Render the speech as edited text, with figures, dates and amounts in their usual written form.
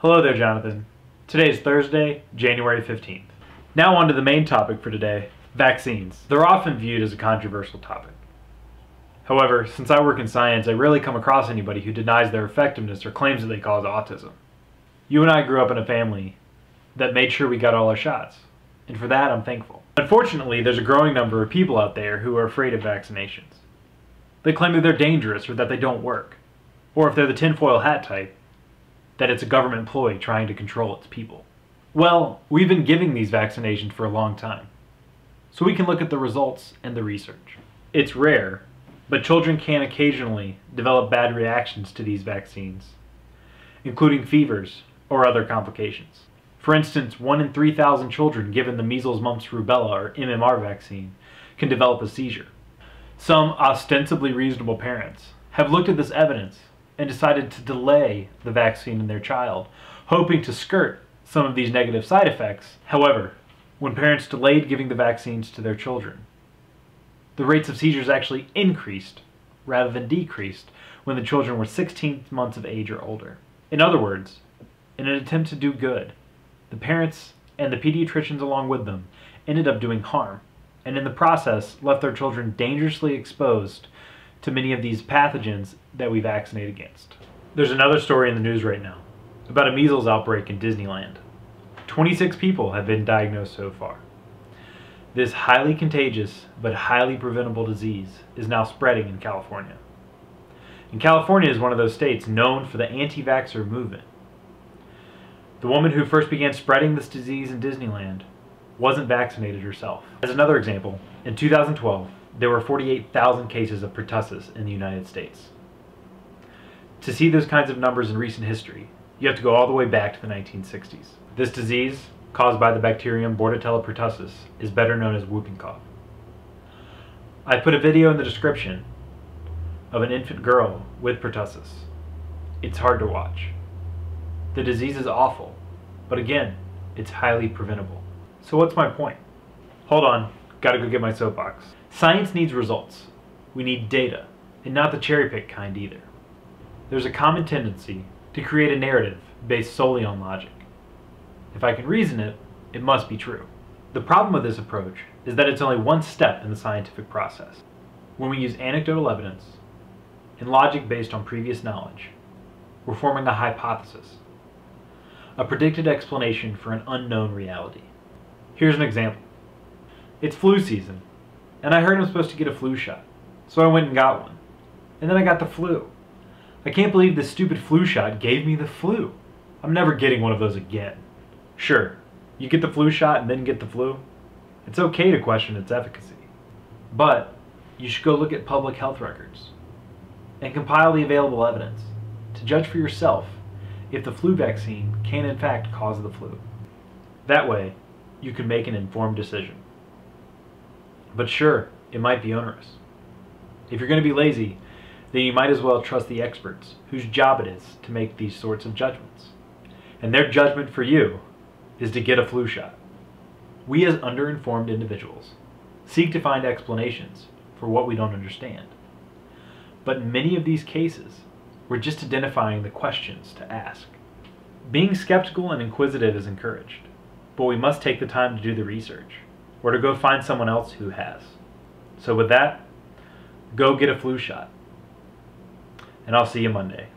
Hello there, Jonathan. Today is Thursday, January 15th. Now on to the main topic for today, vaccines. They're often viewed as a controversial topic. However, since I work in science, I rarely come across anybody who denies their effectiveness or claims that they cause autism. You and I grew up in a family that made sure we got all our shots, and for that I'm thankful. Unfortunately, there's a growing number of people out there who are afraid of vaccinations. They claim that they're dangerous or that they don't work, or if they're the tinfoil hat type, that it's a government ploy trying to control its people. Well, we've been giving these vaccinations for a long time, so we can look at the results and the research. It's rare, but children can occasionally develop bad reactions to these vaccines, including fevers or other complications. For instance, 1 in 3,000 children given the measles, mumps, rubella, or MMR vaccine can develop a seizure. Some ostensibly reasonable parents have looked at this evidence and decided to delay the vaccine in their child, hoping to skirt some of these negative side effects. However, when parents delayed giving the vaccines to their children, the rates of seizures actually increased rather than decreased when the children were 16 months of age or older. In other words, in an attempt to do good, the parents and the pediatricians along with them ended up doing harm, and in the process left their children dangerously exposed to many of these pathogens that we vaccinate against. There's another story in the news right now about a measles outbreak in Disneyland. 26 people have been diagnosed so far. This highly contagious but highly preventable disease is now spreading in California. And California is one of those states known for the anti-vaxxer movement. The woman who first began spreading this disease in Disneyland wasn't vaccinated herself. As another example, in 2012, there were 48,000 cases of pertussis in the United States. To see those kinds of numbers in recent history, you have to go all the way back to the 1960s. This disease, caused by the bacterium Bordetella pertussis, is better known as whooping cough. I put a video in the description of an infant girl with pertussis. It's hard to watch. The disease is awful, but again, it's highly preventable. So what's my point? Hold on, gotta go get my soapbox. Science needs results. We need data, and not the cherry-pick kind either. There's a common tendency to create a narrative based solely on logic. If I can reason it, it must be true. The problem with this approach is that it's only one step in the scientific process. When we use anecdotal evidence and logic based on previous knowledge, we're forming a hypothesis, a predicted explanation for an unknown reality. Here's an example. It's flu season, and I heard I'm supposed to get a flu shot, so I went and got one. And then I got the flu. I can't believe this stupid flu shot gave me the flu. I'm never getting one of those again. Sure, you get the flu shot and then get the flu. It's okay to question its efficacy, but you should go look at public health records and compile the available evidence to judge for yourself if the flu vaccine can in fact cause the flu. That way, you can make an informed decision. But sure, it might be onerous. If you're going to be lazy, then you might as well trust the experts whose job it is to make these sorts of judgments. And their judgment for you is to get a flu shot. We as underinformed individuals seek to find explanations for what we don't understand. But in many of these cases, we're just identifying the questions to ask. Being skeptical and inquisitive is encouraged, but we must take the time to do the research, or to go find someone else who has. So with that, go get a flu shot. And I'll see you Monday.